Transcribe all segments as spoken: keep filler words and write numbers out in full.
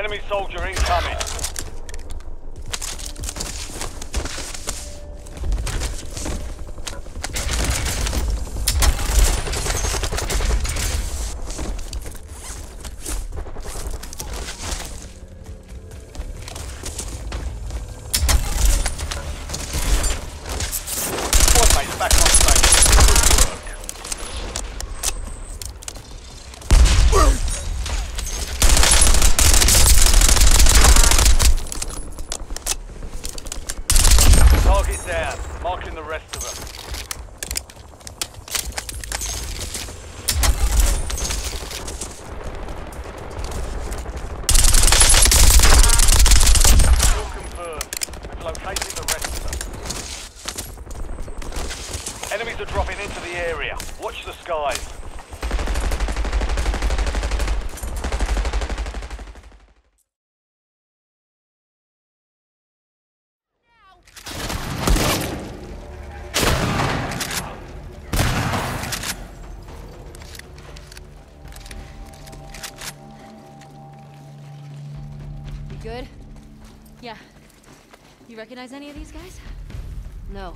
Enemy soldier incoming. Enemies are dropping into the area. Watch the skies. You good? Yeah. You recognize any of these guys? No.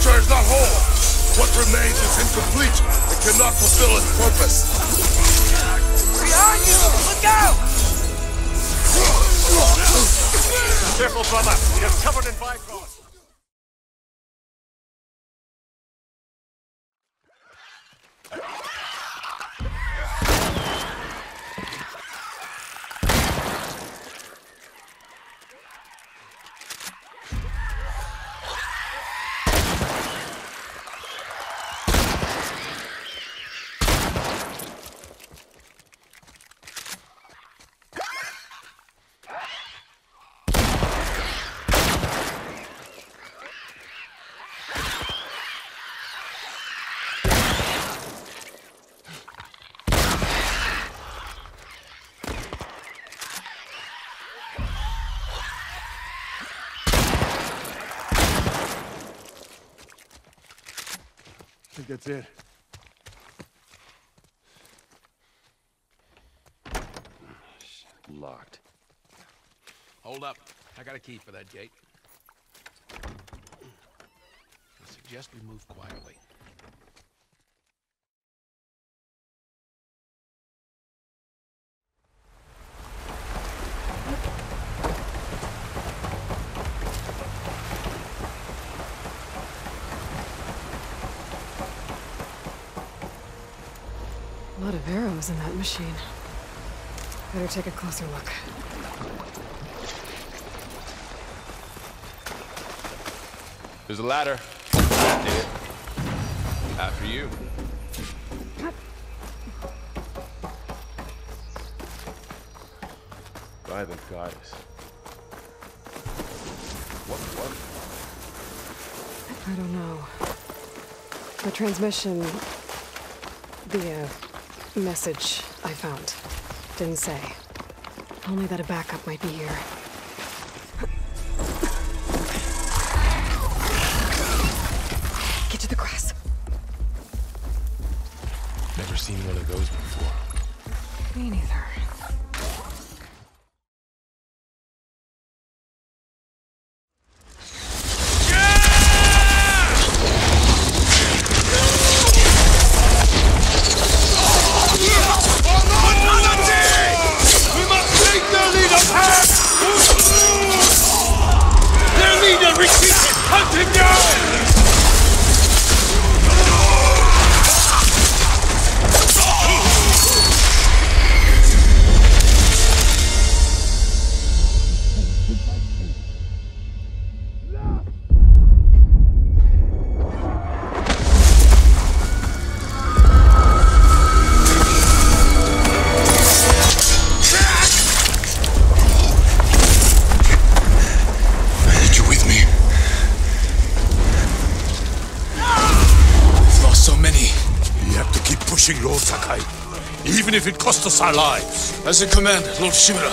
creature is not whole. What remains is incomplete and cannot fulfill its purpose. Behind you! Look out! Careful, brother. You're covered in Bifrost. I think that's it. Oh, shit. Locked. Hold up. I got a key for that gate. I suggest we move quietly. In that machine. Better take a closer look. There's a ladder. That did it. After you. What? By the goddess. What? What? I don't know. The transmission. The, uh... message I found. Didn't say. Only that a backup might be here. Get to the grass. Never seen one of those before. Me neither. Lord Sakai, even if it costs us our lives. As a command, Lord Shimura.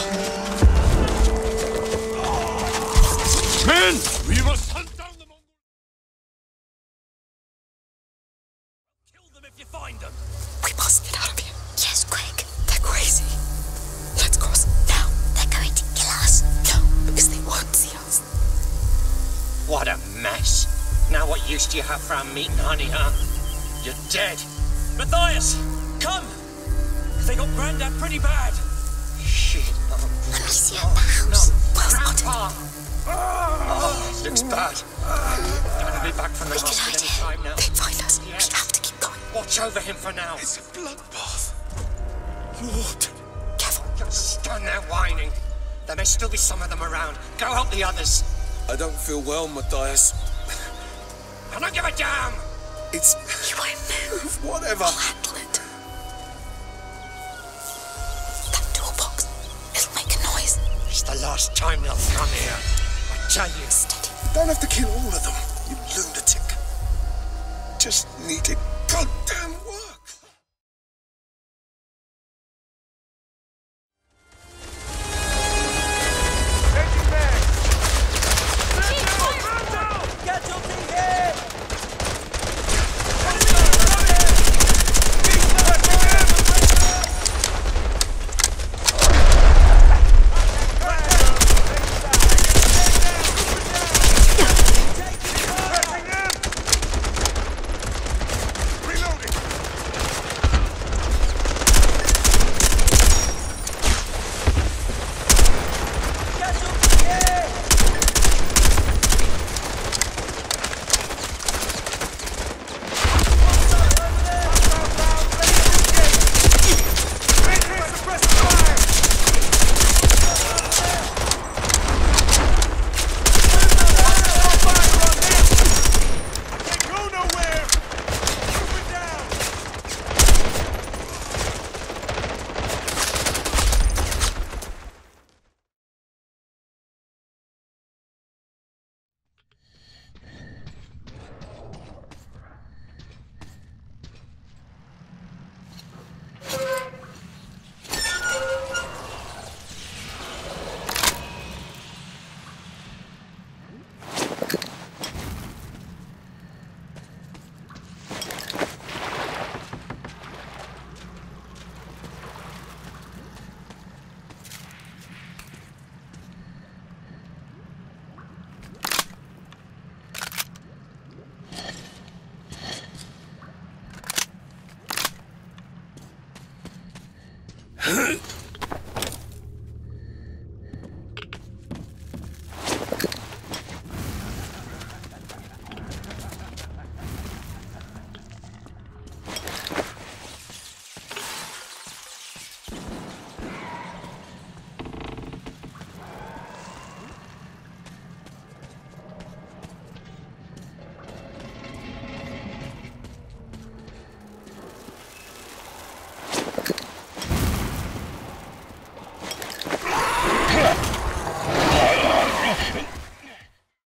Men, we must hunt down the Mongols. Kill them if you find them. We must get out of here. Yes, Craig. They're crazy. Let's cross now. They're going to kill us. No, because they won't see us. What a mess. Now what use do you have for our meat and honey, huh? You're dead. Matthias, come! They got Grandad pretty bad. Shit. Let me see at the house. No, Grandpa! Oh, this looks bad. I'm gonna be back from the hospital any time now. They'd find us. Yeah. We have to keep going. Watch over him for now. It's a bloodbath. Lord. Careful. Just stand there whining. There may still be some of them around. Go help the others. I don't feel well, Matthias. I don't give a damn! It's... You won't move. Whatever. I'll handle it. That toolbox. It'll make a noise. It's the last time they'll come here. I tell you. Steady. You don't have to kill all of them, you lunatic. Just need it. Goddamn work.